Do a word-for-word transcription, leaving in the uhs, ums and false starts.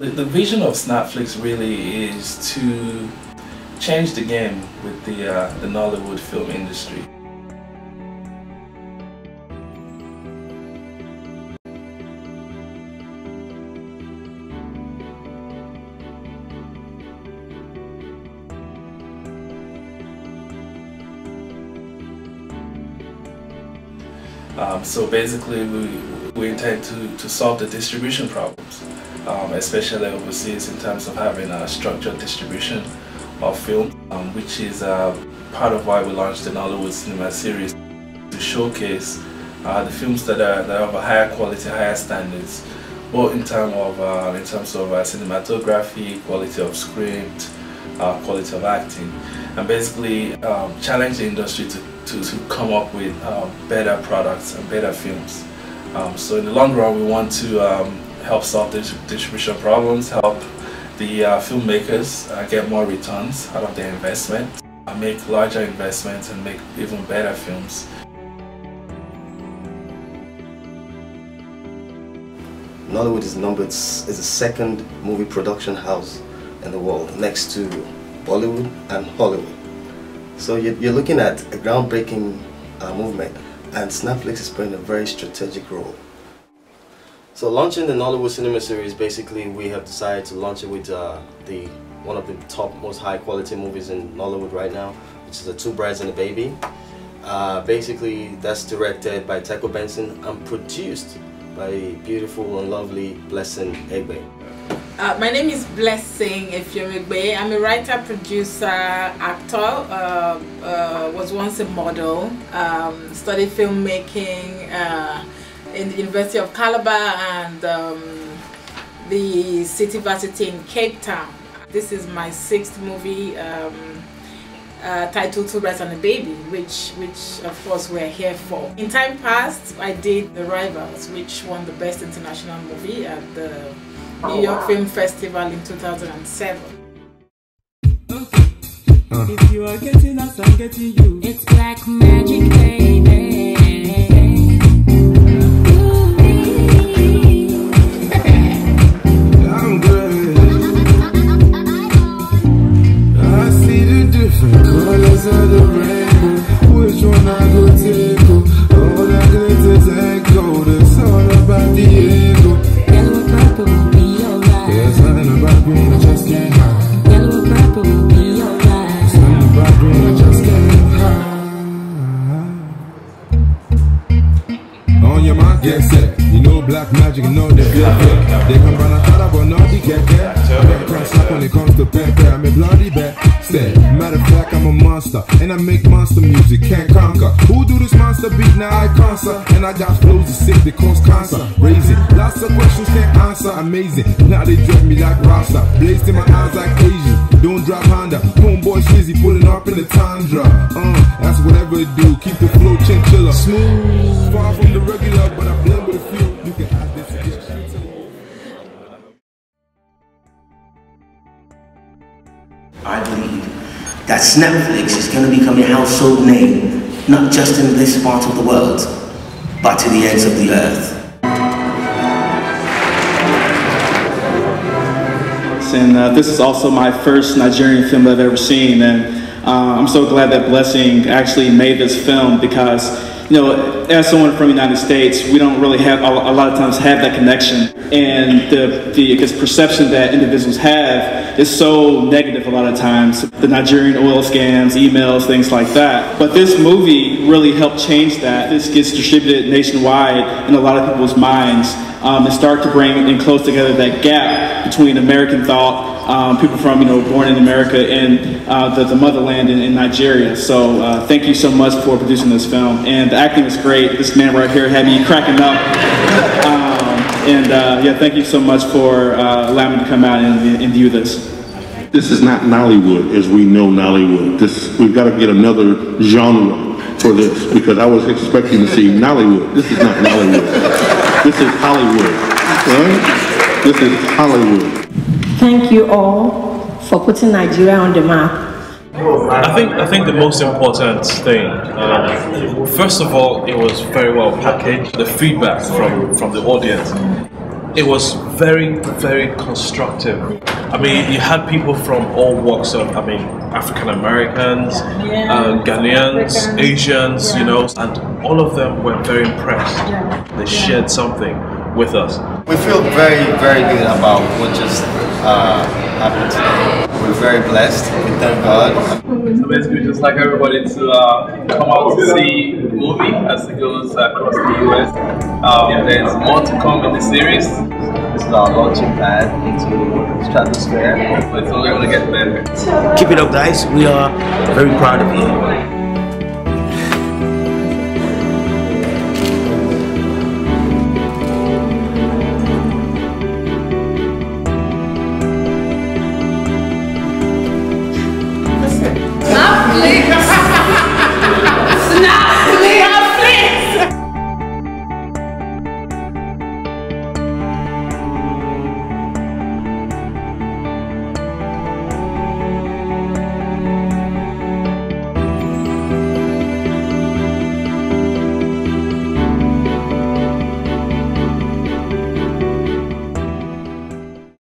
The vision of Snotflix really is to change the game with the, uh, the Nollywood film industry. Um, so basically we, we intend to, to solve the distribution problems. Um, especially overseas, in terms of having a structured distribution of film, um, which is uh, part of why we launched the Nollywood Cinema Series, to showcase uh, the films that are, that are of a higher quality, higher standards, both in, term of, uh, in terms of uh, cinematography, quality of script, uh, quality of acting, and basically um, challenge the industry to, to, to come up with uh, better products and better films. Um, so in the long run, we want to um, help solve distribution problems, help the uh, filmmakers uh, get more returns out of their investment, uh, make larger investments and make even better films. Nollywood is numbered is the second movie production house in the world, next to Bollywood and Hollywood. So you're looking at a groundbreaking uh, movement, and Snotflix is playing a very strategic role. So launching the Nollywood Cinema Series, basically we have decided to launch it with uh, the one of the top most high quality movies in Nollywood right now, which is the Two Brides and a Baby. Uh, basically that's directed by Taco Benson and produced by the beautiful and lovely Blessing Egbe. Uh, my name is Blessing Effiom Egbe. I'm a writer, producer, actor, uh, uh, was once a model, um, studied filmmaking, uh, in the University of Calabar and um, the City Varsity in Cape Town. This is my sixth movie, um, uh, titled Two Brides and a Baby, which, which of course we're here for. In time past, I did The Rivals, which won the Best International Movie at the New York Film Festival in two thousand seven. If you are getting us, I'm getting you. It's Black Magic, baby. Get set, you know black magic, you know the black. They come run a holler, but now they get there. I cross up when it comes to pepper, I'm a bloody bet. Said, matter of fact, I'm a monster, and I make monster music, can't conquer. Who do this monster beat? Now I concert, and I got flows to sick, they cause cancer. Raising, lots of questions can't answer, amazing. Now they dress me like Rasta, blaze in my eyes like Asian. Don't drop Honda, homeboy shizzy, pulling up in the Tundra. Uh, that's whatever it do, keep the flow chinchilla. Smooth, far from the regular, but I blend with a few. You can ask this issue. I believe that Snotflix is going to become a household name, not just in this part of the world, but to the ends of the earth. And uh, this is also my first Nigerian film I've ever seen, and uh, I'm so glad that Blessing actually made this film, because you know, as someone from the United States, we don't really have, a lot of times, have that connection. And the, the perception that individuals have is so negative a lot of times. The Nigerian oil scams, emails, things like that. But this movie really helped change that. This gets distributed nationwide in a lot of people's minds, um, and start to bring and close together that gap between American thought, um, people from, you know, born in America, and uh, the, the motherland in, in Nigeria. So uh, thank you so much for producing this film. And the acting was great. This man right here had me cracking up. Um, and uh, yeah, thank you so much for uh, allowing me to come out and, and view this. This is not Nollywood as we know Nollywood. This, we've got to get another genre for this, because I was expecting to see Nollywood. This is not Nollywood. This is Hollywood. Right? This is Hollywood. Thank you all for putting Nigeria on the map. I think I think the most important thing, uh, first of all, it was very well packaged. The feedback from, from the audience, it was very, very constructive. I mean, you had people from all walks of, I mean, African Americans, yeah. uh, Ghanaians, African. Asians, yeah. you know, and all of them were very impressed. Yeah. They yeah. shared something with us. We feel very, very good about what just uh, happened today. We're very blessed. We thank God. So basically, just like everybody to uh, come out to see the movie as it goes across the U S. Um, yeah. There's more to come in the series. This is our launching pad into Stratosphere, but it's only going to get better. Keep it up, guys. We are very proud of you.